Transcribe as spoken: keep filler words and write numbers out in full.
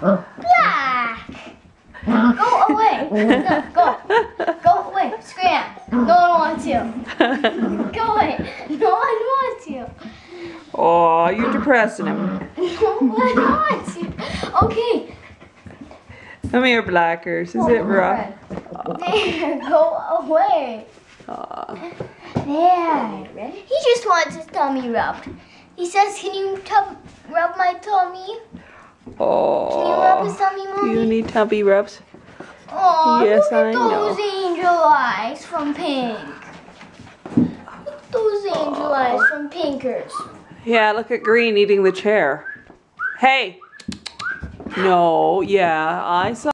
Black! Go away! No, go! Go away! Scram! No one wants you! Go away! No one wants you! Aw, you're depressing him. No one wants you! Okay! Come here, Blackers. Is oh, it rough? Oh. There, go away! Aww. There! Ready? He just wants his tummy rubbed. He says, can you rub my tummy? Oh, can you rub his tummy, Mommy? You need tummy rubs? Oh, yes, look at I those know. angel eyes from Pink. Look at those angel oh. eyes from Pinkers. Yeah, look at Green eating the chair. Hey! No, yeah, I saw.